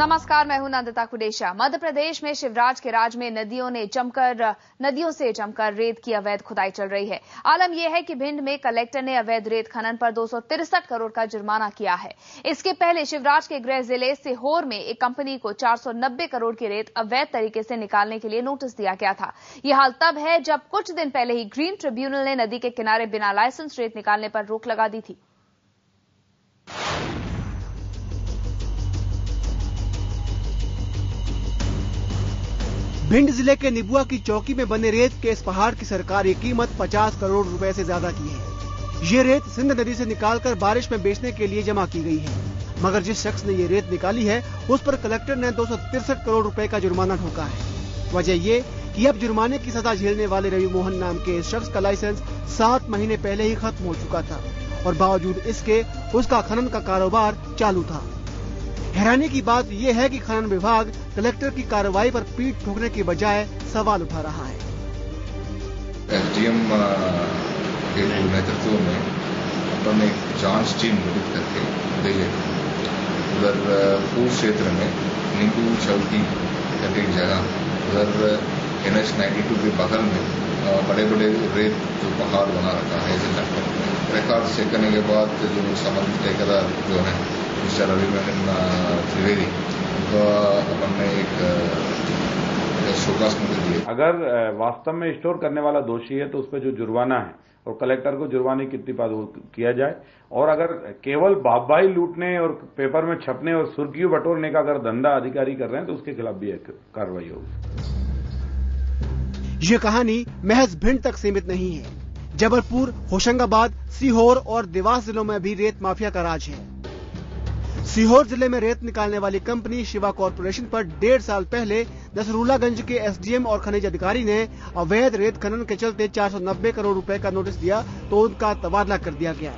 नमस्कार, मैं हूं नंदिता कुडेशा। मध्य प्रदेश में शिवराज के राज में नदियों से जमकर रेत की अवैध खुदाई चल रही है। आलम यह है कि भिंड में कलेक्टर ने अवैध रेत खनन पर 263 करोड़ का जुर्माना किया है। इसके पहले शिवराज के गृह जिले सीहोर में एक कंपनी को 490 करोड़ की रेत अवैध तरीके से निकालने के लिए नोटिस दिया गया था। यह हाल तब है जब कुछ दिन पहले ही ग्रीन ट्रिब्यूनल ने नदी के किनारे बिना लाइसेंस रेत निकालने पर रोक लगा दी थी। भिंड जिले के निबुआ की चौकी में बने रेत के इस पहाड़ की सरकारी कीमत 50 करोड़ रुपए से ज्यादा की है। ये रेत सिंध नदी से निकालकर बारिश में बेचने के लिए जमा की गई है, मगर जिस शख्स ने ये रेत निकाली है उस पर कलेक्टर ने 263 करोड़ रुपए का जुर्माना ठोका है। वजह ये कि अब जुर्माने की सजा झेलने वाले रवि मोहन नाम के इस शख्स का लाइसेंस 7 महीने पहले ही खत्म हो चुका था और बावजूद इसके उसका खनन का कारोबार चालू था। हैरानी की बात यह है कि खनन विभाग कलेक्टर की कार्रवाई पर पीठ ठोकने की बजाय सवाल उठा रहा है। एसडीएम के नेतृत्व में अपन एक जांच टीम गठित करके गई है। उधर पूर्व क्षेत्र में नींबू चौकी करके एक जगह, उधर एनएच 92 के बगल में बड़े बड़े रेत जो पहाड़ बना रखा है, इसे रिकॉर्ड चेक करने के बाद जो संबंधित ठेकेदार जो है मिस्टर रवि मोहन त्रिवेदी उनका अपन ने एक शोकास नोटिस दिया। अगर वास्तव में स्टोर करने वाला दोषी है तो उस पर जो जुर्माना है और कलेक्टर को जुर्माने की इत्तीफाक किया जाए, और अगर केवल बाबाई लूटने और पेपर में छपने और सुर्खियों बटोरने का अगर धंधा अधिकारी कर रहे हैं तो उसके खिलाफ भी एक कार्रवाई होगी। ये कहानी महज भिंड तक सीमित नहीं है। जबलपुर, होशंगाबाद, सीहोर और देवास जिलों में भी रेत माफिया का राज है। सीहोर जिले में रेत निकालने वाली कंपनी शिवा कॉरपोरेशन पर 1.5 साल पहले दसरूलागंज के एसडीएम और खनिज अधिकारी ने अवैध रेत खनन के चलते 490 करोड़ रुपए का नोटिस दिया तो उनका तबादला कर दिया गया।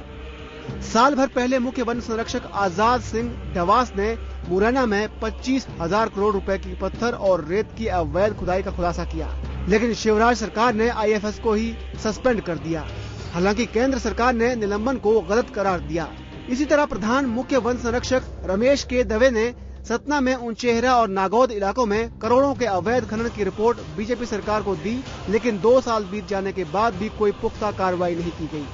साल भर पहले मुख्य वन संरक्षक आजाद सिंह देवास ने मुरैना में 25,000 करोड़ रुपए की पत्थर और रेत की अवैध खुदाई का खुलासा किया, लेकिन शिवराज सरकार ने आईएफएस को ही सस्पेंड कर दिया। हालांकि केंद्र सरकार ने निलंबन को गलत करार दिया। इसी तरह प्रधान मुख्य वन संरक्षक रमेश के दवे ने सतना में उनचेहरा और नागौद इलाकों में करोड़ों के अवैध खनन की रिपोर्ट बीजेपी सरकार को दी, लेकिन 2 साल बीत जाने के बाद भी कोई पुख्ता कार्रवाई नहीं की गयी।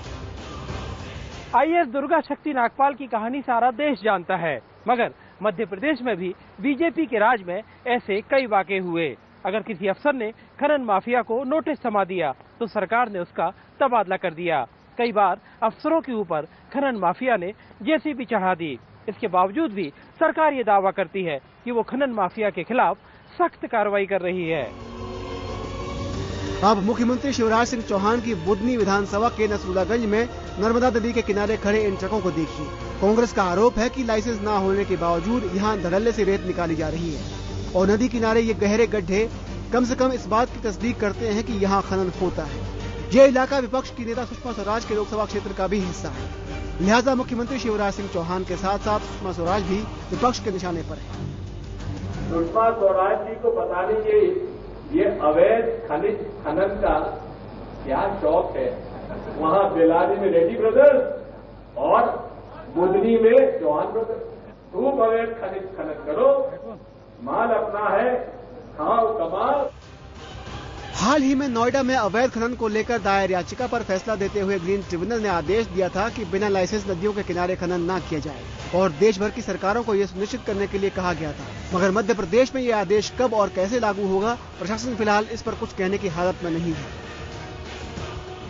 आईएएस दुर्गा शक्ति नागपाल की कहानी सारा देश जानता है, मगर मध्य प्रदेश में भी बीजेपी के राज में ऐसे कई वाकये हुए। अगर किसी अफसर ने खनन माफिया को नोटिस थमा दिया तो सरकार ने उसका तबादला कर दिया। कई बार अफसरों के ऊपर खनन माफिया ने जेसीबी चढ़ा दी। इसके बावजूद भी सरकार ये दावा करती है कि वो खनन माफिया के खिलाफ सख्त कार्रवाई कर रही है। अब मुख्यमंत्री शिवराज सिंह चौहान की बुधनी विधानसभा के नसूलागंज में नर्मदा नदी के किनारे खड़े इन ट्रकों को देखिए। कांग्रेस का आरोप है कि लाइसेंस न होने के बावजूद यहाँ धड़ल्ले से रेत निकाली जा रही है और नदी किनारे ये गहरे गड्ढे कम से कम इस बात की तस्दीक करते हैं कि यहाँ खनन होता है। ये इलाका विपक्ष की नेता सुषमा स्वराज के लोकसभा क्षेत्र का भी हिस्सा है, लिहाजा मुख्यमंत्री शिवराज सिंह चौहान के साथ साथ सुषमा स्वराज भी विपक्ष के निशाने पर है। सुषमा स्वराज जी को बता दीजिए ये अवैध खनिज खनन का क्या शौक है। वहाँ बेलारी में रेडी ब्रदर्स और बुधनी में चौहान ब्रदर्स, खूब अवैध खनिज खनन करो, माल अपना है, खाओ कमाल। हाल ही में नोएडा में अवैध खनन को लेकर दायर याचिका पर फैसला देते हुए ग्रीन ट्रिब्यूनल ने आदेश दिया था कि बिना लाइसेंस नदियों के किनारे खनन न किया जाए और देश भर की सरकारों को यह सुनिश्चित करने के लिए कहा गया था। मगर मध्य प्रदेश में यह आदेश कब और कैसे लागू होगा, प्रशासन फिलहाल इस पर कुछ कहने की हालत में नहीं है।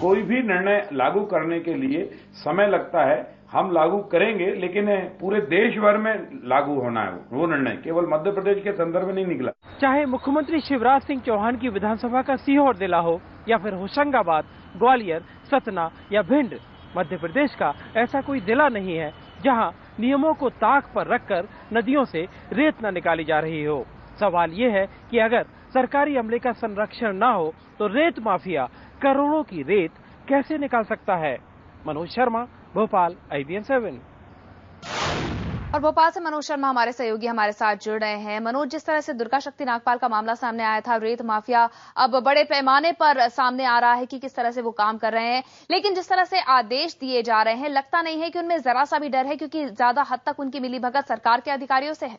कोई भी निर्णय लागू करने के लिए समय लगता है, हम लागू करेंगे, लेकिन पूरे देश भर में लागू होना है वो निर्णय, केवल मध्य प्रदेश के संदर्भ में नहीं निकला। चाहे मुख्यमंत्री शिवराज सिंह चौहान की विधानसभा का सीहोर जिला हो या फिर होशंगाबाद, ग्वालियर, सतना या भिंड, मध्य प्रदेश का ऐसा कोई जिला नहीं है जहां नियमों को ताक पर रखकर नदियों से रेत न निकाली जा रही हो। सवाल ये है कि अगर सरकारी अमले का संरक्षण न हो तो रेत माफिया करोड़ों की रेत कैसे निकाल सकता है। मनोज शर्मा, भोपाल, आईबीएन 7। और भोपाल से मनोज शर्मा हमारे सहयोगी हमारे साथ जुड़ रहे हैं। मनोज, जिस तरह से दुर्गा शक्ति नागपाल का मामला सामने आया था, रेत माफिया अब बड़े पैमाने पर सामने आ रहा है कि किस तरह से वो काम कर रहे हैं, लेकिन जिस तरह से आदेश दिए जा रहे हैं लगता नहीं है कि उनमें जरा सा भी डर है, क्योंकि ज्यादा हद तक उनकी मिलीभगत सरकार के अधिकारियों से है।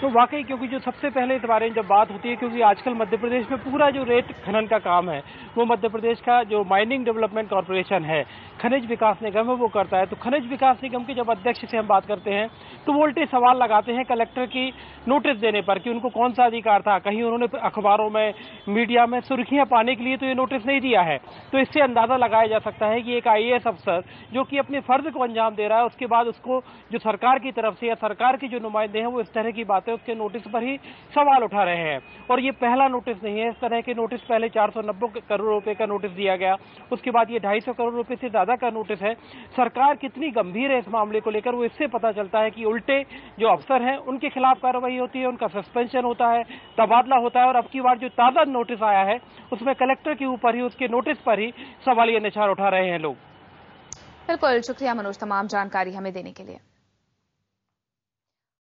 तो वाकई क्योंकि जो सबसे पहले इस बारे में जब बात होती है, क्योंकि आजकल मध्य प्रदेश में पूरा जो रेत खनन का काम है वो मध्य प्रदेश का जो माइनिंग डेवलपमेंट कॉरपोरेशन है, खनिज विकास निगम है, वो करता है। तो खनिज विकास निगम के जब अध्यक्ष से हम बात करते हैं तो वो उल्टे सवाल लगाते हैं कलेक्टर की नोटिस देने पर कि उनको कौन सा अधिकार था, कहीं उन्होंने अखबारों में, मीडिया में सुर्खियां पाने के लिए तो ये नोटिस नहीं दिया है। तो इससे अंदाजा लगाया जा सकता है कि एक IAS अफसर जो कि अपने फर्ज को अंजाम दे रहा है, उसके बाद उसको जो सरकार की तरफ से या सरकार के जो नुमाइंदे हैं वो इस तरह की बातें उसके नोटिस पर ही सवाल उठा रहे हैं। और ये पहला नोटिस नहीं है, इस तरह के नोटिस पहले 490 करोड़ रुपए का नोटिस दिया गया, उसके बाद ये 250 करोड़ रुपए से ज्यादा का नोटिस है। सरकार कितनी गंभीर है इस मामले को लेकर वो इससे पता चलता है कि उल्टे जो अफसर हैं उनके खिलाफ कार्रवाई होती है, उनका सस्पेंशन होता है, तबादला होता है। और अब की बार जो ताजा नोटिस आया है उसमें कलेक्टर के ऊपर ही, उसके नोटिस पर ही सवालिया निशान उठा रहे हैं लोग। बिल्कुल, शुक्रिया मनोज तमाम जानकारी हमें देने के लिए।